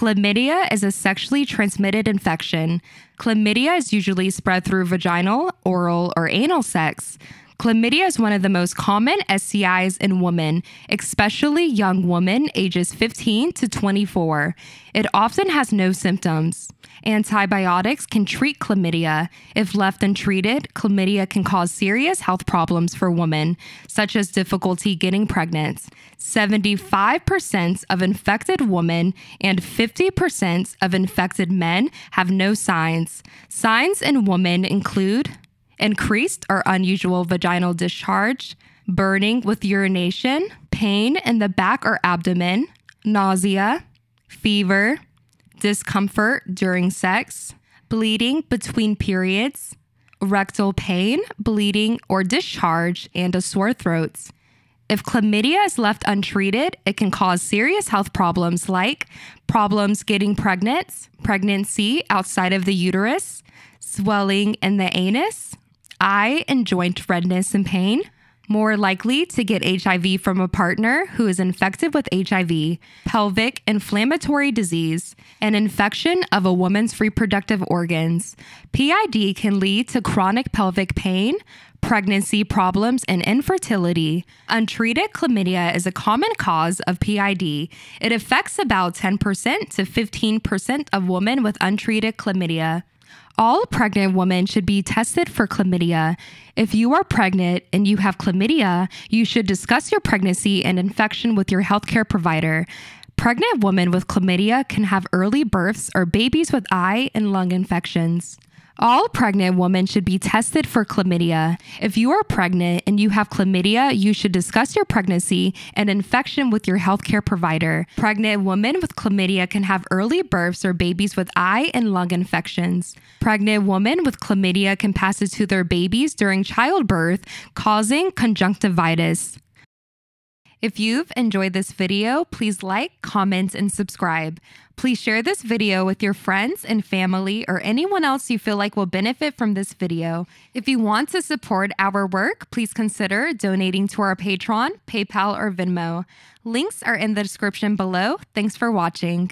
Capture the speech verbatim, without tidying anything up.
Chlamydia is a sexually transmitted infection. Chlamydia is usually spread through vaginal, oral, or anal sex. Chlamydia is one of the most common S T Is in women, especially young women ages fifteen to twenty-four. It often has no symptoms. Antibiotics can treat chlamydia. If left untreated, chlamydia can cause serious health problems for women, such as difficulty getting pregnant. seventy-five percent of infected women and fifty percent of infected men have no signs. Signs in women include increased or unusual vaginal discharge, burning with urination, pain in the back or abdomen, nausea, fever, discomfort during sex, bleeding between periods, rectal pain, bleeding or discharge, and a sore throat. If chlamydia is left untreated, it can cause serious health problems like problems getting pregnant, pregnancy outside of the uterus, swelling in the anus, eye and joint redness and pain, more likely to get H I V from a partner who is infected with H I V, pelvic inflammatory disease, and infection of a woman's reproductive organs. P I D can lead to chronic pelvic pain, pregnancy problems, and infertility. Untreated chlamydia is a common cause of P I D. It affects about ten percent to fifteen percent of women with untreated chlamydia. All pregnant women should be tested for chlamydia. If you are pregnant and you have chlamydia, you should discuss your pregnancy and infection with your healthcare provider. Pregnant women with chlamydia can have early births or babies with eye and lung infections. All pregnant women should be tested for chlamydia. If you are pregnant and you have chlamydia, you should discuss your pregnancy and infection with your healthcare provider. Pregnant women with chlamydia can have early births or babies with eye and lung infections. Pregnant women with chlamydia can pass it to their babies during childbirth, causing conjunctivitis. If you've enjoyed this video, please like, comment, and subscribe. Please share this video with your friends and family or anyone else you feel like will benefit from this video. If you want to support our work, please consider donating to our Patreon, PayPal, or Venmo. Links are in the description below. Thanks for watching.